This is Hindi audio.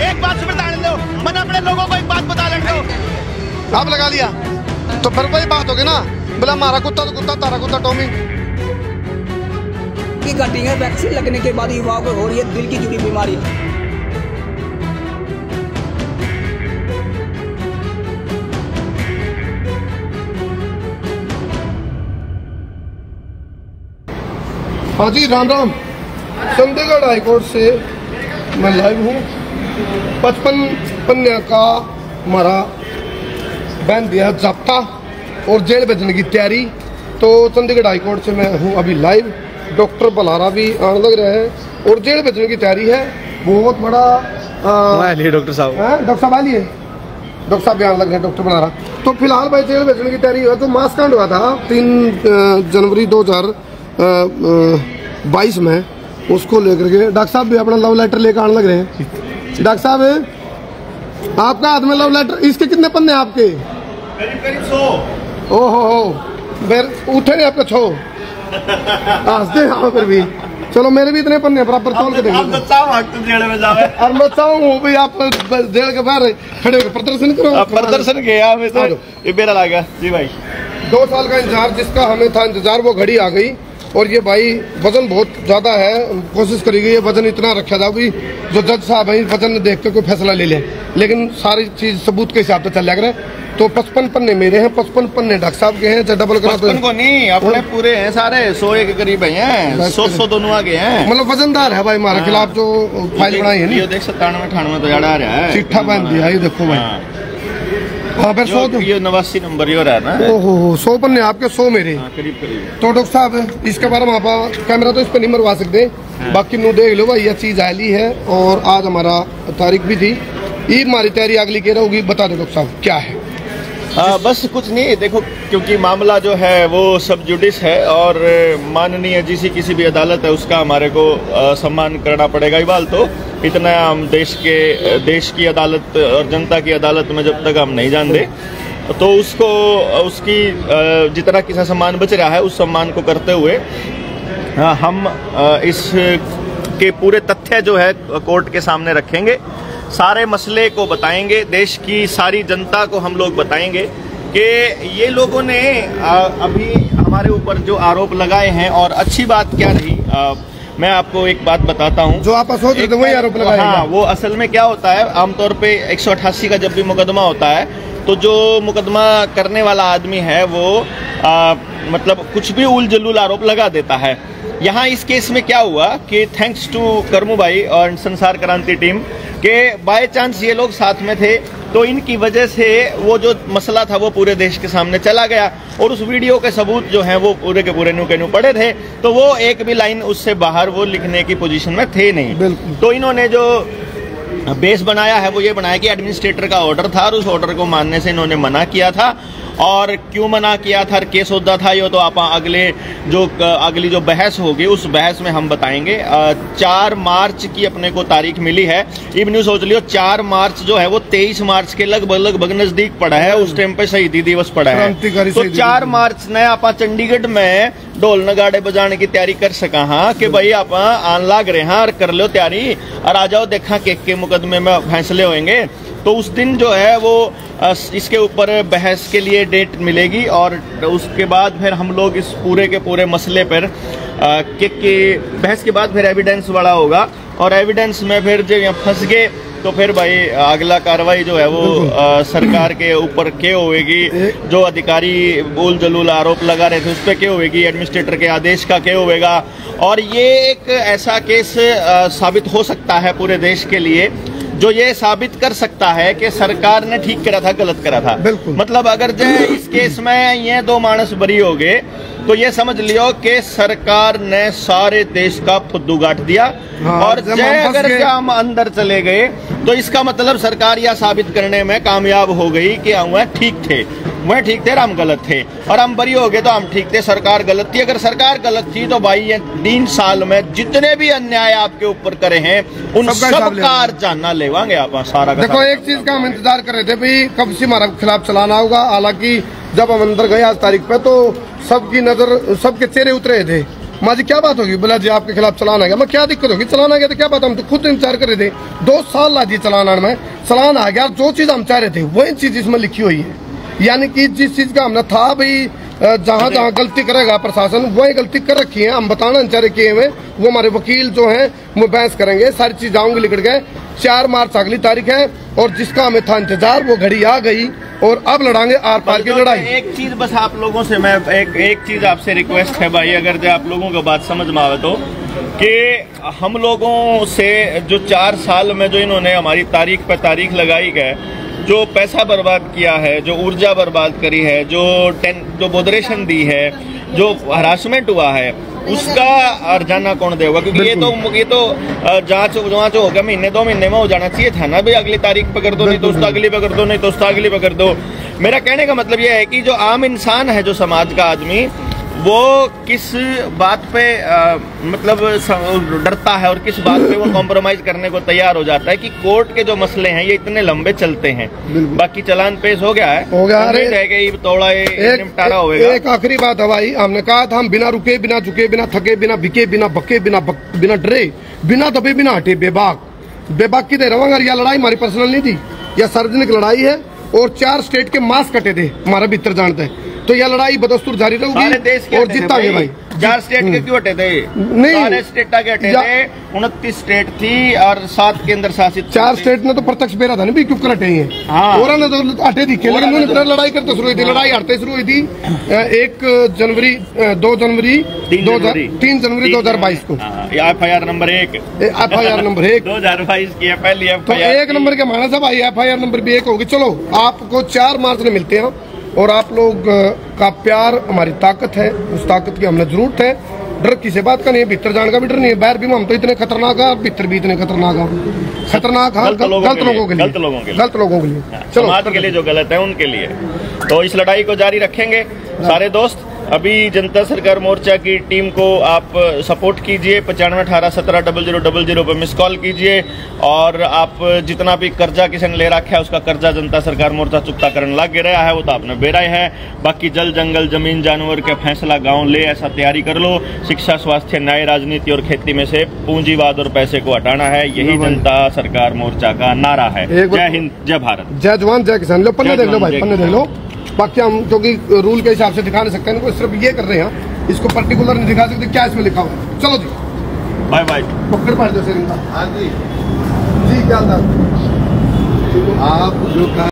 एक बात से बता दो, मैंने अपने लोगों को एक बात बता दो। आप लगा लिया तो फिर वही बात होगी ना, बोला मारा कुत्ता तो कुत्ता, तारा कुत्ता टॉमी। की कटिंग है वैक्सीन लगने के बाद युवाओं को हो रही है दिल की जुड़ी बीमारी। हाँ जी, राम राम। चंडीगढ़ हाईकोर्ट से मैं लाइव हूँ। 55 पन्ने का हमारा बैन दिया जब्ता और जेल भेजने की तैयारी। तो चंडीगढ़ हाईकोर्ट से मैं हूँ अभी लाइव। डॉक्टर बल्हारा भी आने लग रहे हैं और जेल भेजने की तैयारी है। बहुत बड़ा डॉक्टर साहब हैं, डॉक्टर साहब आइए, डॉक्टर साहब भी आने लग रहे हैं, डॉक्टर बल्हारा। तो फिलहाल भाई जेल भेजने की तैयारी हुआ। तो मास कांड हुआ था 3 जनवरी 2022 में, उसको लेकर के डॉक्टर साहब भी अपना लव लेटर लेकर आने लग रहे हैं। डॉक्टर साहब, आपका हाथ में लव लेटर, इसके कितने पन्ने आपके? करीब 100। ओहो, उठे नहीं आपका छो हंसते यहाँ पर भी। चलो मेरे भी इतने पन्ने बराबर तोल के देखो। और मैं चाहूँ भाई आप जेल के बाहर खड़े होकर प्रदर्शन करो। प्रदर्शन किया मेरा लागा जी भाई। 2 साल का इंतजार जिसका हमें था इंतजार, वो घड़ी आ गई। और ये भाई वजन बहुत ज़्यादा है, कोशिश करी गई है वजन इतना रखा था कि जो जज साहब हैं वजन देखते कोई फैसला ले लें, लेकिन सारी चीज़ सबूत के हिसाब से चल रहा है। तो 55 पन्ने मेरे हैं, 55 पन्ने डॉक्टर साहब के हैं। डबल करा को नहीं, अपने पूरे हैं सारे, 100 के करीब हैं, 100 दोनों आगे हैं। मतलब वजनदार है भाई हमारे खिलाफ जो फाइल बनाई है। नहीं 97-98 तो याद आ रहा है, चिट्ठा बांध दिया ये देखो भाई। हाँ फिर 189 नंबर ये रहा ना। ओहो, 100 पन्ने आपके, 100 मेरे करीब करीब। तो डॉक्टर साहब इसके बारे में आप कैमरा तो इस पर नहीं मरवा सकते, बाकी नू देख लो भाई। यह चीज़ आयली है और आज हमारा तारीख भी थी। ये हमारी तैयारी अगली कह रहा होगी, बता दो डॉक्टर साहब क्या है। बस कुछ नहीं, देखो क्योंकि मामला जो है वो सब जुडिस है और माननीय जिस किसी भी अदालत है उसका हमारे को सम्मान करना पड़ेगा। इबाल तो इतना हम देश की अदालत और जनता की अदालत में जब तक हम नहीं जानते तो उसको उसकी जितना किसा सम्मान बच रहा है उस सम्मान को करते हुए हम इस के पूरे तथ्य जो है कोर्ट के सामने रखेंगे। सारे मसले को बताएंगे, देश की सारी जनता को हम लोग बताएंगे कि ये लोगों ने अभी हमारे ऊपर जो आरोप लगाए हैं। और अच्छी बात क्या रही, मैं आपको एक बात बताता हूँ जो आप सोच रहे थे वही आरोप लगाए। हाँ, वो असल में क्या होता है, आमतौर पे 188 का जब भी मुकदमा होता है तो जो मुकदमा करने वाला आदमी है वो मतलब कुछ भी उल जलूल आरोप लगा देता है। यहाँ इस केस में क्या हुआ कि थैंक्स टू करमू भाई और संसार क्रांति टीम के बाय चांस ये लोग साथ में थे, तो इनकी वजह से वो जो मसला था वो पूरे देश के सामने चला गया। और उस वीडियो के सबूत जो हैं वो पूरे के पूरे नू पड़े थे, तो वो एक भी लाइन उससे बाहर वो लिखने की पोजीशन में थे नहीं। तो इन्होंने जो बेस बनाया है वो ये बनाया कि एडमिनिस्ट्रेटर का ऑर्डर था और उस ऑर्डर को मानने से इन्होंने मना किया था। और क्यों मना किया था, केस होता था ये, तो आप अगली जो बहस होगी उस बहस में हम बताएंगे। 4 मार्च की अपने को तारीख मिली है। इवन्यू सोच लियो 4 मार्च जो है वो 23 मार्च के लगभग नजदीक पड़ा है। उस टाइम पे शहीदी दिवस पड़ा है, तो 4 मार्च ने आप चंडीगढ़ में ढोल नगाड़े बजाने की तैयारी कर सका। हाँ कि भाई आप आन लाग रहे हैं और कर लो तैयारी और आ जाओ, देखा के मुकदमे में फैसले होंगे। तो उस दिन जो है वो इसके ऊपर बहस के लिए डेट मिलेगी और उसके बाद फिर हम लोग इस पूरे के पूरे मसले पर कि बहस के बाद फिर एविडेंस वाला होगा। और एविडेंस में फिर जब फंस गए तो फिर भाई अगला कार्रवाई जो है वो सरकार के ऊपर क्या होगी, जो अधिकारी बोल जलूल आरोप लगा रहे थे उस पर क्या होगी, एडमिनिस्ट्रेटर के आदेश का क्या होगा। और ये एक ऐसा केस साबित हो सकता है पूरे देश के लिए जो ये साबित कर सकता है कि सरकार ने ठीक करा था, गलत करा था। मतलब अगर जो इस केस में ये 2 मानस बरी हो गए तो ये समझ लियो कि सरकार ने सारे देश का फुद्दू गांठ दिया। हाँ, और जय अगर हम अंदर चले गए तो इसका मतलब सरकार यह साबित करने में कामयाब हो गई कि वह ठीक थे, वह ठीक थे और हम गलत थे, और हम बरी हो गए तो हम ठीक थे, सरकार गलत थी। अगर सरकार गलत थी तो भाई ये 3 साल में जितने भी अन्याय आपके ऊपर करे हैं उन सबका जानना लेवांगे आप सारा। देखो एक चीज का हम इंतजार कर रहे थे भाई, कब से हमारे खिलाफ चलाना होगा। हालांकि जब हम अंदर गए आज तारीख पे तो सबकी नजर, सबके चेहरे उतरे थे माँ जी क्या बात होगी? बोला जी आपके खिलाफ चलान आ गया। मैं क्या दिक्कत होगी? चलान आ गया तो क्या बात, हम तो खुद इंतजार कर रहे थे 2 साल ला जी चलान आने में, चलान आ गया। जो चीज हम चाह रहे थे वही चीज इसमें लिखी हुई है, यानी कि जिस चीज का हमने था भाई जहाँ जहाँ गलती करेगा प्रशासन वही गलती कर रखी है। हम बताना चाह रहे किए हुए वो हमारे वकील जो हैं वो बहस करेंगे, सारी चीज आऊंगी लिखड़ गए। 4 मार्च अगली तारीख है और जिसका हमें था इंतजार वो घड़ी आ गई और अब लड़ांगे आर पार की लड़ाई। एक चीज बस आप लोगों से मैं एक चीज आपसे रिक्वेस्ट है भाई, अगर आप लोगों को बात समझ में आवे तो, कि हम लोगों से जो 4 साल में जो इन्होंने हमारी तारीख पर तारीख लगाई है, जो पैसा बर्बाद किया है, जो ऊर्जा बर्बाद करी है, जो बोदरेशन दी है, जो हरासमेंट हुआ है, उसका अर्जाना कौन देगा? क्योंकि ये तो जांच होगा, महीने 2 महीने में हो जाना चाहिए था ना भाई। अगली तारीख पकड़ दो, नहीं तो उसका अगली पकड़ दो, नहीं तो उसका अगली पकड़ दो। मेरा कहने का मतलब ये है कि जो आम इंसान है, जो समाज का आदमी, वो किस बात पे मतलब डरता है और किस बात पे वो कॉम्प्रोमाइज करने को तैयार हो जाता है कि कोर्ट के जो मसले हैं ये इतने लंबे चलते हैं। बाकी चलान पेश हो गया है, थोड़ा निपटारा होगा। एक आखिरी बात है भाई, हमने कहा था हम बिना रुके, बिना झुके, बिना थके, बिना बिके, बिना बके, बिना डरे, बिना दबे, बिना हटे, बेबाक बेबाक की रवांगर। यह लड़ाई हमारी पर्सनल नहीं थी, यह सार्वजनिक लड़ाई है और 4 स्टेट के मास कटे थे हमारा भीतर जानते हैं, तो यह लड़ाई बदस्तूर जारी रहेगी और जीतांगे भाई। 4 स्टेट के क्यों हटे थे? नहीं, 4 स्टेट के हटे थे, 29 स्टेट थी और 7 केंद्र शासित। 4 स्टेट ने तो प्रत्यक्ष बेरा था ना भी, क्यों कर हटे हैं? हाँ। और ने तो हटे थी, लेकिन लड़ाई करते शुरू हुई थी, लड़ाई हटते शुरू हुई थी 1 जनवरी 2 जनवरी 3 जनवरी 2022 को। FIR नंबर 1 2022 की पहली FIR 1 नंबर के माना साहब आई FIR नंबर भी 1 होगी। चलो आपको 4 मार्च में मिलते हैं और आप लोग का प्यार हमारी ताकत है, उस ताकत की हमें जरूरत है। डर किसी बात का नहीं है, भीतर जाने का भी डर नहीं है, बाहर भी हम तो इतने खतरनाक है, भीतर भी इतने खतरनाक है, गलत लोगों के लिए चलो समाज के लिए जो गलत है उनके लिए। तो इस लड़ाई को जारी रखेंगे सारे दोस्त। अभी जनता सरकार मोर्चा की टीम को आप सपोर्ट कीजिए, 9518170000 पर मिस कॉल कीजिए और आप जितना भी कर्जा किसी ने ले रखा है उसका कर्जा जनता सरकार मोर्चा चुकता करने लग रहा है, वो तो आपने बेरा है। बाकी जल जंगल जमीन जानवर के फैसला गांव ले, ऐसा तैयारी कर लो। शिक्षा स्वास्थ्य न्याय राजनीति और खेती में से पूंजीवाद और पैसे को हटाना है, यही जनता सरकार मोर्चा का नारा है। जय हिंद, जय भारत, जय जवान, जय किसान। लो पन्ने देख लो, बाकी हम क्योंकि रूल के हिसाब से दिखा नहीं सकते, इनको सिर्फ ये कर रहे हैं, इसको पर्टिकुलर नहीं दिखा सकते क्या इसमें लिखा हुआ। चलो जी बाय बाय, पकड़ पा दो सर इनका। हाँ जी जी क्या था आप जो